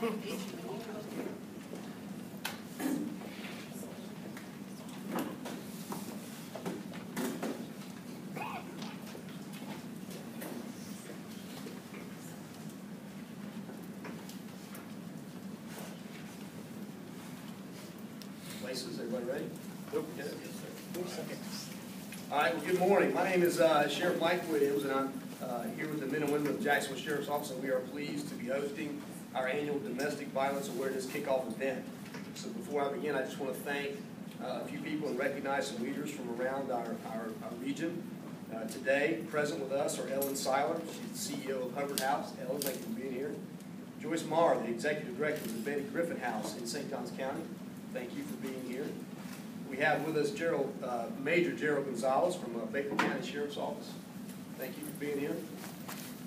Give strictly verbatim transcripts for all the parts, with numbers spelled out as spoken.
Places, everybody ready? Nope, we did it. All right, well, good morning. My name is uh, Sheriff Mike Williams, and I'm uh, here with the men and women of Jacksonville Sheriff's Office, and we are pleased to be hosting our annual Domestic Violence Awareness Kickoff event. So before I begin, I just want to thank uh, a few people and recognize some leaders from around our, our, our region. Uh, today, present with us are Ellen Siler, she's the C E O of Hubbard House. Ellen, thank you for being here. Joyce Mar, the Executive Director of the Betty Griffin House in Saint Johns County. Thank you for being here. We have with us Gerald, uh, Major Gerald Gonzalez from uh, Baker County Sheriff's Office. Thank you for being here.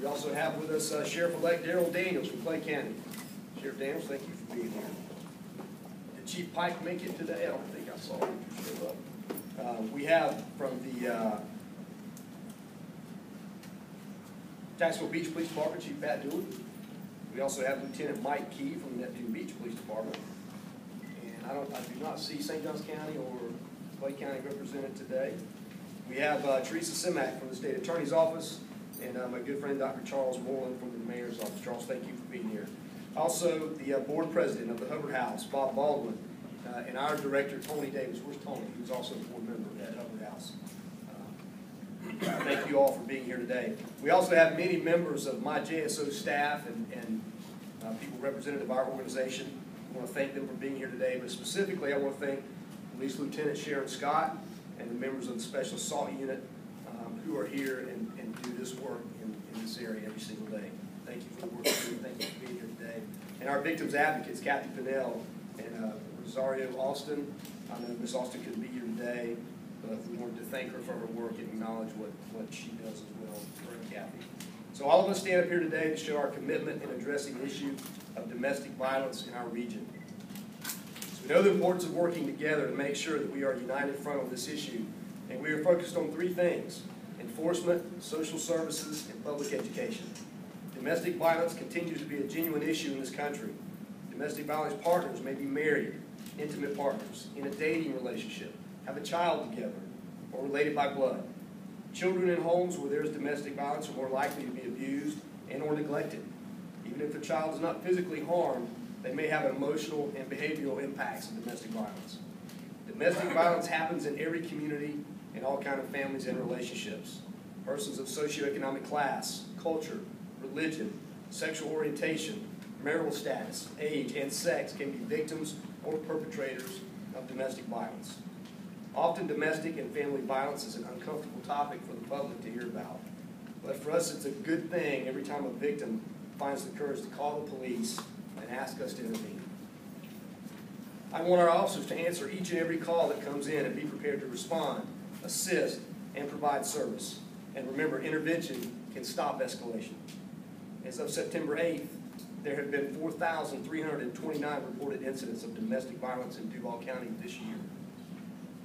We also have with us uh, Sheriff-elect Darrell Daniels from Clay County. Sheriff Daniels, thank you for being here. Did Chief Pike make it today? I don't think I saw him show up. Uh, we have from the uh, Jacksonville Beach Police Department, Chief Pat Dewitt. We also have Lieutenant Mike Key from the Neptune Beach Police Department. I, don't, I do not see Saint Johns County or Clay County represented today. We have uh, Teresa Simak from the State Attorney's Office, and uh, my good friend Doctor Charles Moreland from the Mayor's Office. Charles, thank you for being here. Also, the uh, Board President of the Hubbard House, Bob Baldwin, uh, and our Director, Tony Davis. Where's Tony? Who's also a board member at Hubbard House. Uh, thank you all for being here today. We also have many members of my J S O staff and, and uh, people representative of our organization. I want to thank them for being here today, but specifically I want to thank Police Lieutenant Sharon Scott and the members of the Special Assault Unit um, who are here and, and do this work in, in this area every single day. Thank you for the work you do. Thank you for being here today. And our victims advocates, Kathy Pinnell and uh, Rosario Austin. I know Miz Austin couldn't be here today, but we wanted to thank her for her work and acknowledge what, what she does as well, her and Kathy. So all of us stand up here today to show our commitment in addressing the issue of domestic violence in our region. So we know the importance of working together to make sure that we are united in front of this issue, and we are focused on three things: enforcement, social services, and public education. Domestic violence continues to be a genuine issue in this country. Domestic violence partners may be married, intimate partners, in a dating relationship, have a child together, or related by blood. Children in homes where there is domestic violence are more likely to be abused and or neglected. Even if the child is not physically harmed, they may have emotional and behavioral impacts of domestic violence. Domestic violence happens in every community, in all kinds of families and relationships. Persons of socioeconomic class, culture, religion, sexual orientation, marital status, age, and sex can be victims or perpetrators of domestic violence. Often domestic and family violence is an uncomfortable topic for the public to hear about. But for us, it's a good thing every time a victim finds the courage to call the police and ask us to intervene. I want our officers to answer each and every call that comes in and be prepared to respond, assist, and provide service. And remember, intervention can stop escalation. As of September eighth, there have been four thousand three hundred twenty-nine reported incidents of domestic violence in Duval County this year.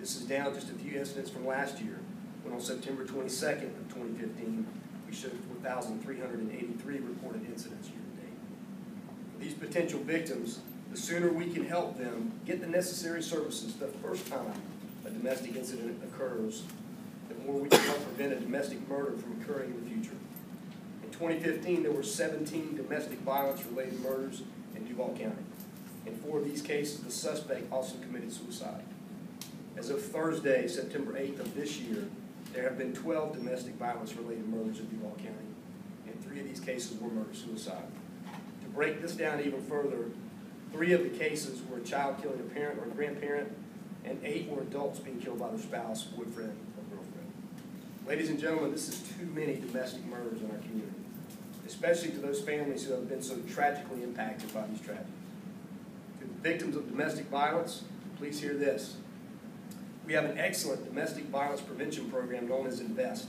This is down just a few incidents from last year, when on September twenty-second of twenty fifteen, we showed four thousand three hundred eighty-three reported incidents year-to-date. For these potential victims, the sooner we can help them get the necessary services the first time a domestic incident occurs, the more we can help prevent a domestic murder from occurring in the future. In twenty fifteen, there were seventeen domestic violence-related murders in Duval County. In four of these cases, the suspect also committed suicide. As of Thursday, September eighth of this year, there have been twelve domestic violence-related murders in Duval County, and three of these cases were murder-suicide. To break this down even further, three of the cases were a child killing a parent or a grandparent, and eight were adults being killed by their spouse, boyfriend, or girlfriend. Ladies and gentlemen, this is too many domestic murders in our community, especially to those families who have been so tragically impacted by these tragedies. To the victims of domestic violence, please hear this. We have an excellent domestic violence prevention program known as INVEST,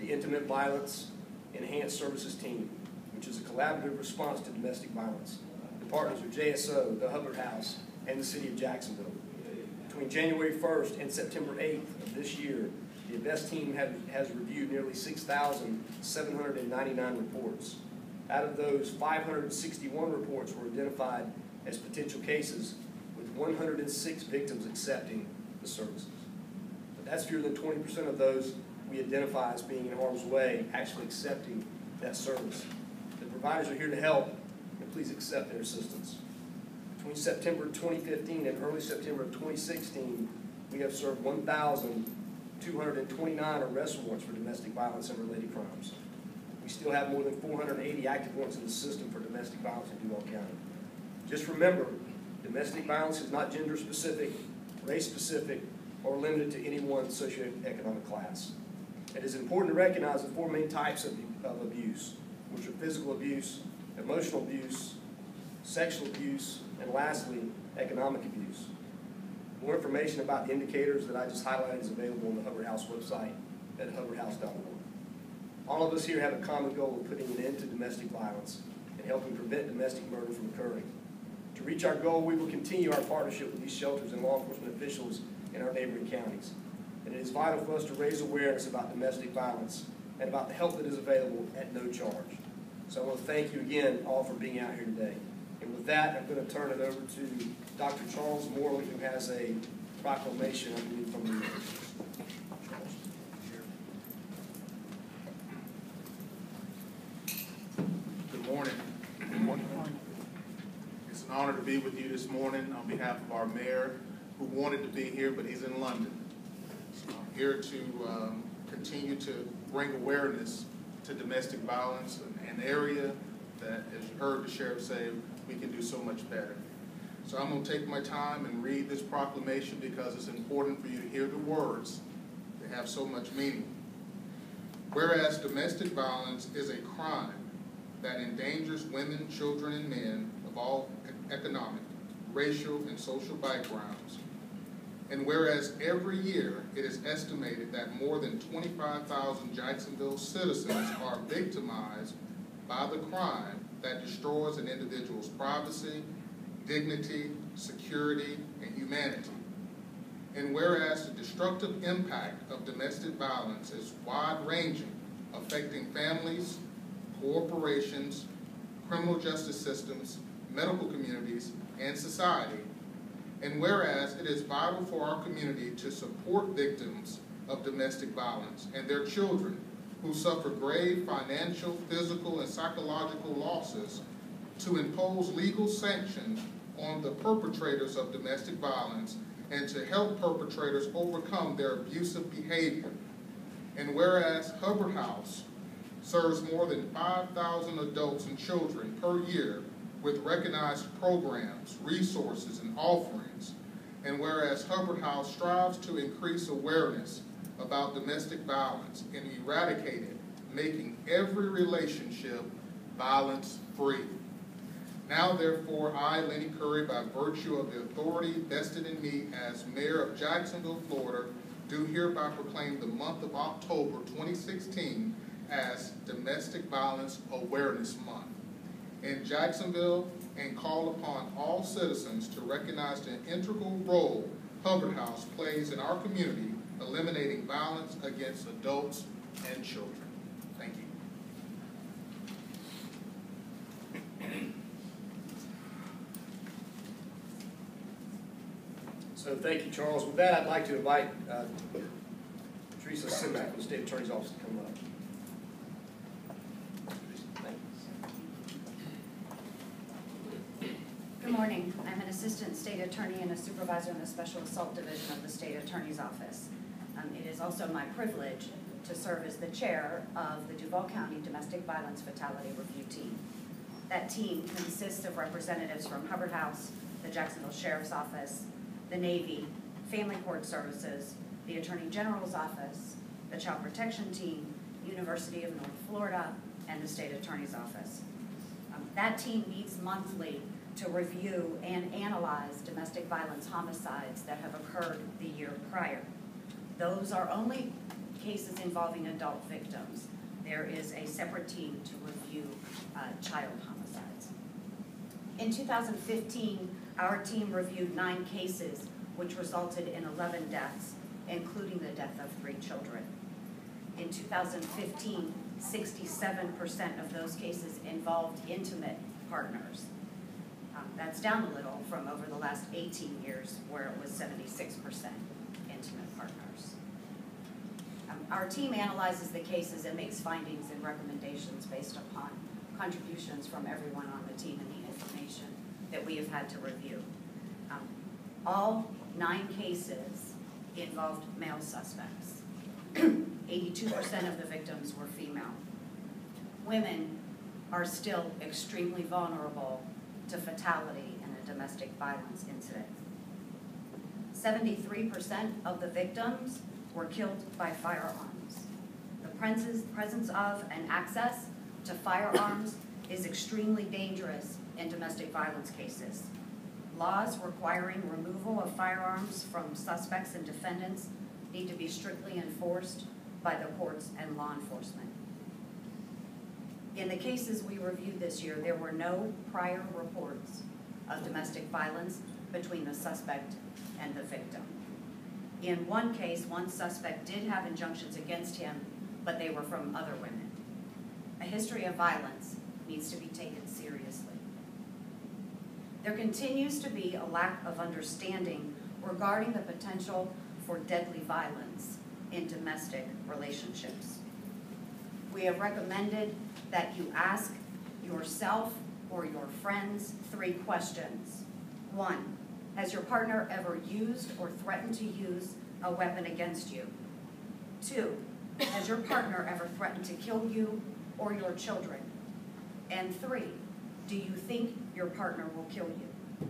the Intimate Violence Enhanced Services Team, which is a collaborative response to domestic violence. The partners are J S O, the Hubbard House, and the City of Jacksonville. Between January first and September eighth of this year, the INVEST team have, has reviewed nearly six thousand seven hundred ninety-nine reports. Out of those, five hundred sixty-one reports were identified as potential cases, with one hundred six victims accepting the services. But that's fewer than twenty percent of those we identify as being in harm's way actually accepting that service. The providers are here to help, and please accept their assistance. Between September twenty fifteen and early September of twenty sixteen, we have served one thousand two hundred twenty-nine arrest warrants for domestic violence and related crimes. We still have more than four hundred eighty active warrants in the system for domestic violence in Duval County. Just remember, domestic violence is not gender-specific, race-specific, or limited to any one socioeconomic class. It is important to recognize the four main types of, of abuse, which are physical abuse, emotional abuse, sexual abuse, and lastly, economic abuse. More information about the indicators that I just highlighted is available on the Hubbard House website at hubbard house dot org. All of us here have a common goal of putting an end to domestic violence and helping prevent domestic murder from occurring. To reach our goal, we will continue our partnership with these shelters and law enforcement officials in our neighboring counties. And it is vital for us to raise awareness about domestic violence and about the help that is available at no charge. So I want to thank you again all for being out here today. And with that, I'm going to turn it over to Doctor Charles Moreland, who has a proclamation, I believe, from the Good morning. Good morning. It's an honor to be with you this morning on behalf of our mayor, who wanted to be here, but he's in London. I'm here to um, continue to bring awareness to domestic violence, an area that, as you heard the sheriff say, we can do so much better. So I'm going to take my time and read this proclamation because it's important for you to hear the words that have so much meaning. Whereas domestic violence is a crime that endangers women, children, and men of all economic, racial, and social backgrounds, and whereas every year it is estimated that more than twenty-five thousand Jacksonville citizens are victimized by the crime that destroys an individual's privacy, dignity, security, and humanity. And whereas the destructive impact of domestic violence is wide-ranging, affecting families, corporations, criminal justice systems, medical communities, and society. And whereas it is vital for our community to support victims of domestic violence and their children who suffer grave financial, physical, and psychological losses, to impose legal sanctions on the perpetrators of domestic violence and to help perpetrators overcome their abusive behavior. And whereas Hubbard House serves more than five thousand adults and children per year with recognized programs, resources, and offerings, and whereas Hubbard House strives to increase awareness about domestic violence and eradicate it, making every relationship violence-free. Now, therefore, I, Lenny Curry, by virtue of the authority vested in me as mayor of Jacksonville, Florida, do hereby proclaim the month of October twenty sixteen as Domestic Violence Awareness Month in Jacksonville, and call upon all citizens to recognize the integral role Hubbard House plays in our community, eliminating violence against adults and children. Thank you. So thank you, Charles. With that, I'd like to invite uh, Teresa Simak from the State Attorney's Office to come up. Good morning. I'm an assistant state attorney and a supervisor in the Special Assault Division of the State Attorney's Office. Um, it is also my privilege to serve as the chair of the Duval County Domestic Violence Fatality Review Team. That team consists of representatives from Hubbard House, the Jacksonville Sheriff's Office, the Navy, Family Court Services, the Attorney General's Office, the Child Protection Team, University of North Florida, and the State Attorney's Office. Um, that team meets monthly to review and analyze domestic violence homicides that have occurred the year prior. Those are only cases involving adult victims. There is a separate team to review uh, child homicides. In two thousand fifteen, our team reviewed nine cases, which resulted in eleven deaths, including the death of three children. In two thousand fifteen, sixty-seven percent of those cases involved intimate partners. Um, that's down a little from over the last eighteen years where it was seventy-six percent intimate partners. Um, our team analyzes the cases and makes findings and recommendations based upon contributions from everyone on the team and the information that we have had to review. Um, all nine cases involved male suspects. eighty-two percent of the victims were female. Women are still extremely vulnerable to fatality in a domestic violence incident. seventy-three percent of the victims were killed by firearms. The presence of and access to firearms is extremely dangerous in domestic violence cases. Laws requiring removal of firearms from suspects and defendants need to be strictly enforced by the courts and law enforcement. In the cases we reviewed this year, there were no prior reports of domestic violence between the suspect and the victim. In one case, one suspect did have injunctions against him, but they were from other women. A history of violence needs to be taken seriously. There continues to be a lack of understanding regarding the potential for deadly violence in domestic relationships. We have recommended that you ask yourself or your friends three questions. One, has your partner ever used or threatened to use a weapon against you? Two, has your partner ever threatened to kill you or your children? And three, do you think your partner will kill you?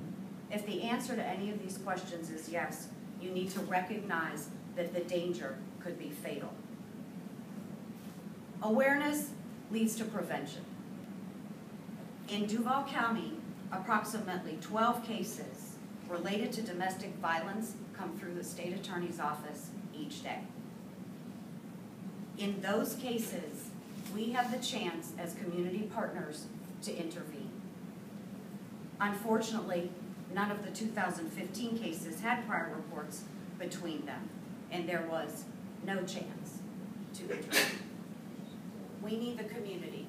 If the answer to any of these questions is yes, you need to recognize that the danger could be fatal. Awareness leads to prevention. In Duval County, approximately twelve cases related to domestic violence come through the State Attorney's Office each day. In those cases, we have the chance as community partners to intervene. Unfortunately, none of the two thousand fifteen cases had prior reports between them, and there was no chance to intervene. We need the community,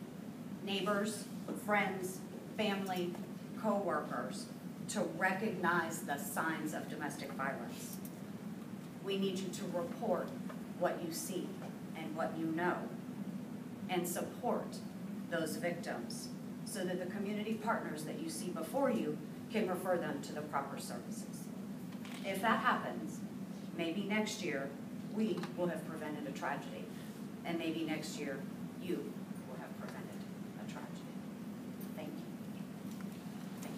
neighbors, friends, family, co-workers, to recognize the signs of domestic violence. We need you to report what you see and what you know, and support those victims so that the community partners that you see before you can refer them to the proper services. If that happens, maybe next year we will have prevented a tragedy, and maybe next year you will have prevented a tragedy. Thank you.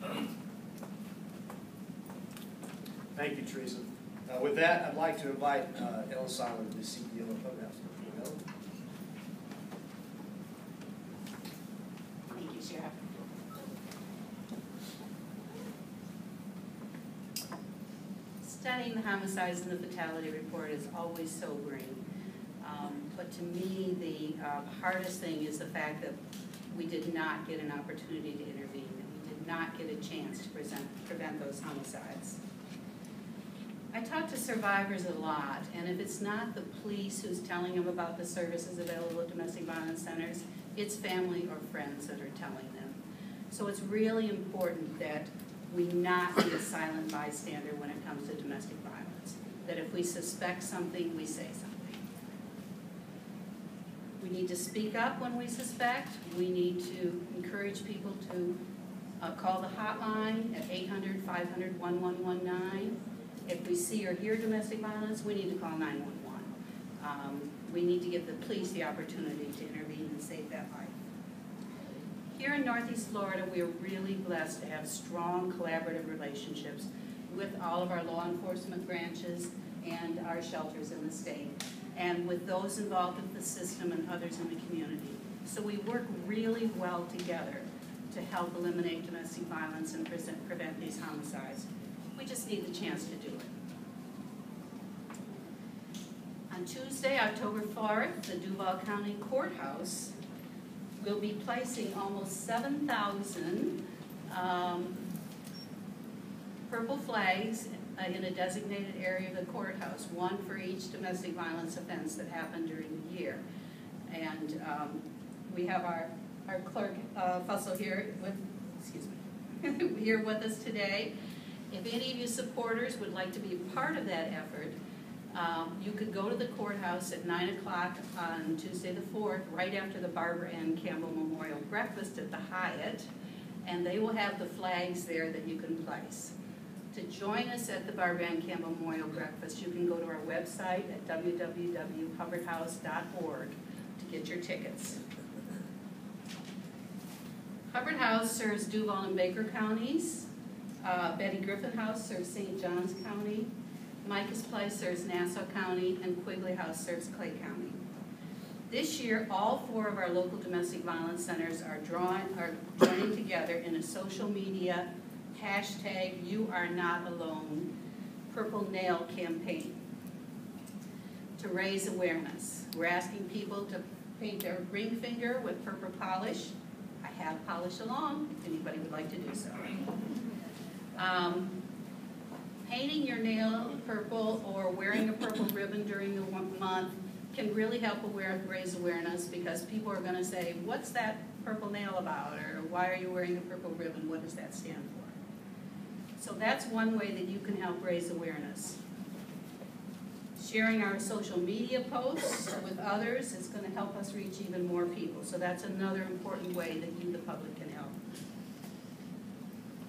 Thank you. Thank you, Teresa. Uh, with that, I'd like to invite uh, Ellen Siler, the C E O of Hubbard House. Thank you, Sheriff. Studying the homicides and the fatality report is always sobering, um, but to me the uh, hardest thing is the fact that we did not get an opportunity to intervene, that we did not get a chance to present, prevent those homicides. I talk to survivors a lot, and if it's not the police who's telling them about the services available at domestic violence centers, it's family or friends that are telling them. So it's really important that we not be a silent bystander when it comes to domestic violence. That if we suspect something, we say something. We need to speak up when we suspect. We need to encourage people to uh, call the hotline at eight hundred, five hundred, eleven nineteen. If we see or hear domestic violence, we need to call nine one one. Um, we need to give the police the opportunity to intervene and save that life. Here in Northeast Florida, we are really blessed to have strong collaborative relationships with all of our law enforcement branches and our shelters in the state, and with those involved in the system and others in the community. So we work really well together to help eliminate domestic violence and prevent these homicides. We just need the chance to do it. On Tuesday, October fourth, the Duval County Courthouse we'll be placing almost seven thousand um, purple flags uh, in a designated area of the courthouse, one for each domestic violence offense that happened during the year. And um, we have our, our clerk, uh, Fussell, here with, excuse me, here with us today. If any of you supporters would like to be part of that effort, um, you could go to the courthouse at nine o'clock on Tuesday the fourth, right after the Barbara Ann Campbell Memorial Breakfast at the Hyatt, and they will have the flags there that you can place. To join us at the Barbara Ann Campbell Memorial Breakfast, you can go to our website at w w w dot hubbard house dot org to get your tickets. Hubbard House serves Duval and Baker counties. Uh, Betty Griffin House serves Saint Johns County. Micah's Place serves Nassau County, and Quigley House serves Clay County. This year, all four of our local domestic violence centers are, drawing, are joining together in a social media hashtag You Are Not Alone Purple Nail campaign to raise awareness. We're asking people to paint their ring finger with purple polish. I have polish along if anybody would like to do so. Um, painting your nail purple or wearing a purple ribbon during the month can really help aware, raise awareness, because people are going to say, what's that purple nail about? Or why are you wearing a purple ribbon? What does that stand for? So that's one way that you can help raise awareness. Sharing our social media posts with others is going to help us reach even more people. So that's another important way that you, the public, can help.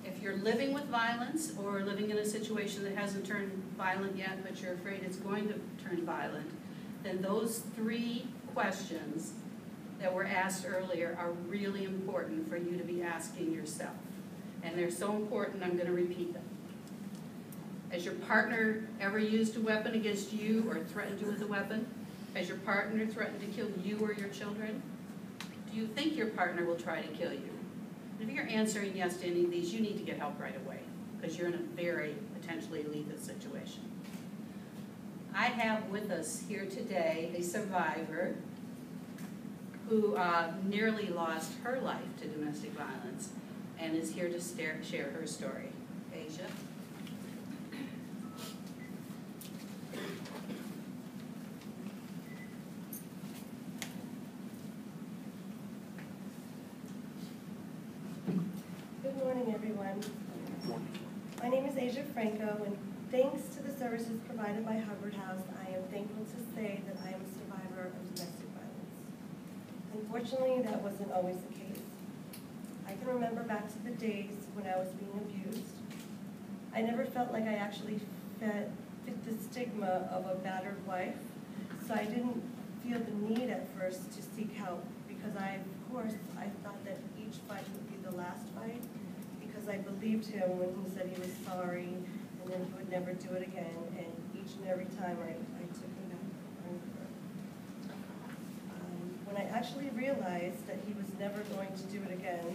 If you're living with violence or living in a situation that hasn't turned violent yet, but you're afraid it's going to turn violent, then those three questions that were asked earlier are really important for you to be asking yourself. And they're so important, I'm going to repeat them. Has your partner ever used a weapon against you or threatened you with a weapon? Has your partner threatened to kill you or your children? Do you think your partner will try to kill you? If you're answering yes to any of these, you need to get help right away, because you're in a very potentially lethal situation. I have with us here today a survivor who uh, nearly lost her life to domestic violence, and is here to share her story. Asia. Good morning, everyone. Good morning. My name is Asia Franco, and thanks to the services provided by Hubbard House, I am thankful to say that I am a survivor of domestic violence. Unfortunately, that wasn't always the case. I can remember back to the days when I was being abused. I never felt like I actually fit, fit the stigma of a battered wife, so I didn't feel the need at first to seek help, because I, of course, I thought that each fight would be the last fight, because I believed him when he said he was sorry and then he would never do it again, and each and every time I, I took him back. Um, when I actually realized that he was never going to do it again,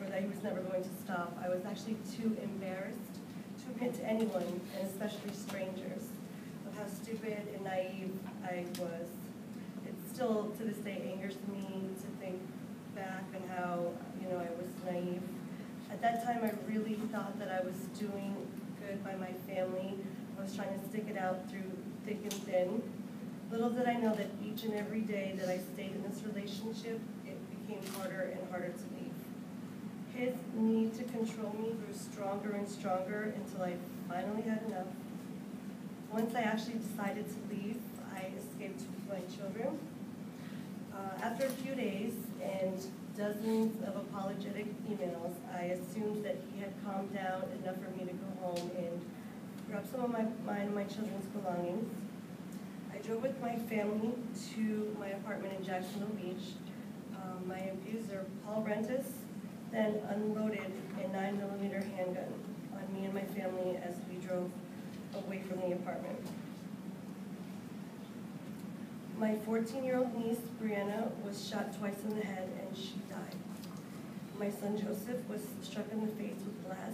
or that he was never going to stop, I was actually too embarrassed to admit to anyone, and especially strangers, of how stupid and naive I was. It still, to this day, angers me to think back on how, you know, I was naive. At that time, I really thought that I was doing good by my family. I was trying to stick it out through thick and thin. Little did I know that each and every day that I stayed in this relationship, it became harder and harder to leave. His need to control me grew stronger and stronger until I finally had enough. Once I actually decided to leave, I escaped with my children. Uh, after a few days and dozens of apologetic emails, I assumed that he had calmed down enough for me to go home and grab some of my, mine and my children's belongings. I drove with my family to my apartment in Jacksonville Beach. Um, my abuser, Paul Rentes, then unloaded a nine millimeter handgun on me and my family as we drove away from the apartment. My fourteen-year-old niece, Brianna, was shot twice in the head and she died. My son, Joseph, was struck in the face with glass,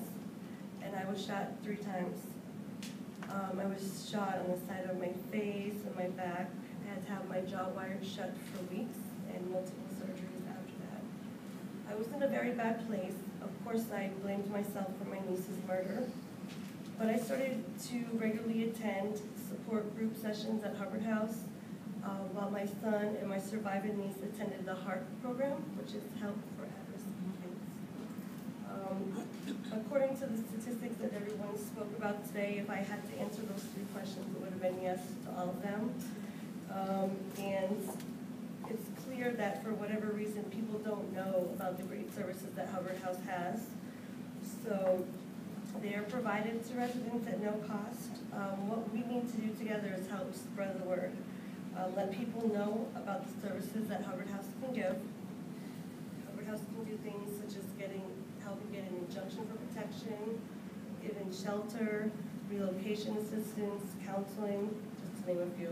and I was shot three times. Um, I was shot on the side of my face and my back. I had to have my jaw wired shut for weeks and multiple surgeries. I was in a very bad place. Of course, I blamed myself for my niece's murder, but I started to regularly attend support group sessions at Hubbard House. uh, while my son and my survivor niece attended the HAARP program, which is Help for At-Risk Kids. Um, according to the statistics that everyone spoke about today, if I had to answer those three questions, it would have been yes to all of them. Um, and it's clear that for whatever reason, people don't know about the great services that Hubbard House has. So they are provided to residents at no cost. Um, what we need to do together is help spread the word. Uh, let people know about the services that Hubbard House can give. Hubbard House can do things such as getting help get an injunction for protection, giving shelter, relocation assistance, counseling, just to name a few.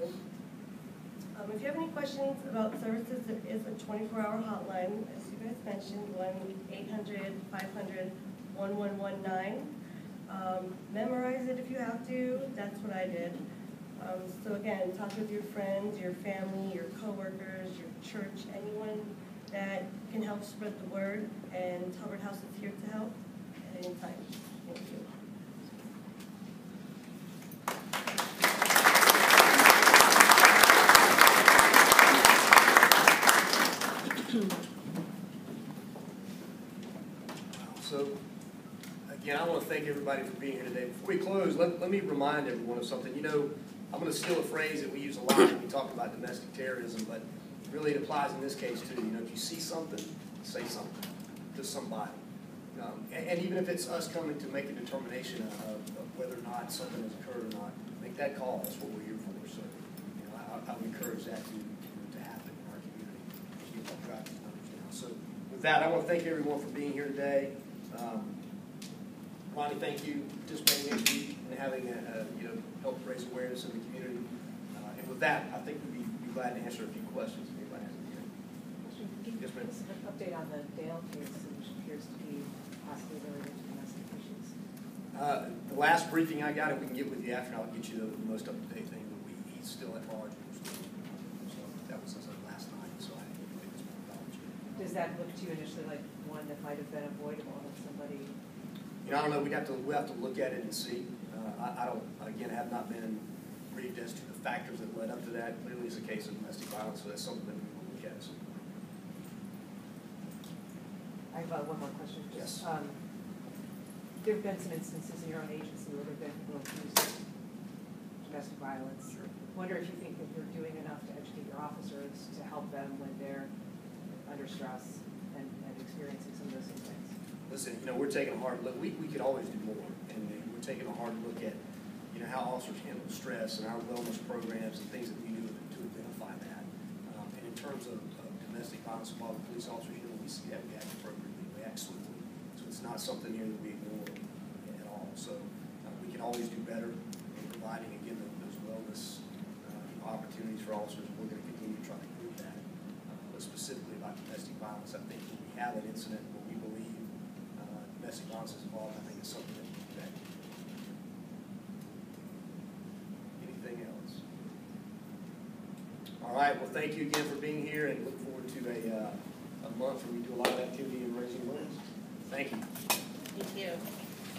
Um, if you have any questions about services, there is a twenty-four hour hotline, as you guys mentioned, one eight hundred, five hundred, one one one nine. Um, memorize it if you have to. That's what I did. Um, so again, talk with your friends, your family, your coworkers, your church, anyone that can help spread the word. And Hubbard House is here to help at any time. Thank you. Again, I want to thank everybody for being here today. Before we close, let, let me remind everyone of something. You know, I'm going to steal a phrase that we use a lot when we talk about domestic terrorism, but really it applies in this case too. You know, if you see something, say something to somebody. Um, and, and even if it's us coming to make a determination of, of whether or not something has occurred or not, make that call. That's what we're here for. So, you know, I, I would encourage that to, to happen in our community. Keep up driving numbers down. So, with that, I want to thank everyone for being here today. Um, Ronnie, thank you for participating next week and having a, a, you know, help raise awareness in the community. Uh, and with that, I think we'd be, be glad to answer a few questions. If anybody has any questions. Yes, ma'am. Just an update on the Dale case, which appears to be possibly related to domestic issues. Uh, the last briefing I got, if we can get with you after, I'll get you the, the most up to date thing. But we, he's still at large. So that was as of last night. So I didn't make this apology. Does that look to you initially like one that might have been avoidable if somebody? You know, I don't know. We'd have to we have to look at it and see. Uh, I, I don't. Again, I have not been briefed as to the factors that led up to that. Clearly, it's a case of domestic violence, so that's something that we will look at at some point. I have uh, one more question. Just, yes. Um, there have been some instances in your own agency where there have been people accused of domestic violence. Sure. I wonder if you think that you're doing enough to educate your officers to help them when they're under stress and, and experiencing some of those things. Listen, you know, we're taking a hard look. We, we could always do more, and we're taking a hard look at, you know, how officers handle stress and our wellness programs and things that we do to identify that. Um, and in terms of, of domestic violence involved with police officers, you know, we see that we act appropriately, we act swiftly. So it's not something here that we ignore at all. So uh, we can always do better in providing, again, those wellness uh, opportunities for officers. We're going to continue to try to improve that. Uh, but specifically about domestic violence, I think when we have an incident where we believe domestic violence is involved, I think it's something that we can protect. Anything else? All right, well, thank you again for being here and look forward to a, uh, a month where we do a lot of activity and raising awareness. Thank you. Thank you.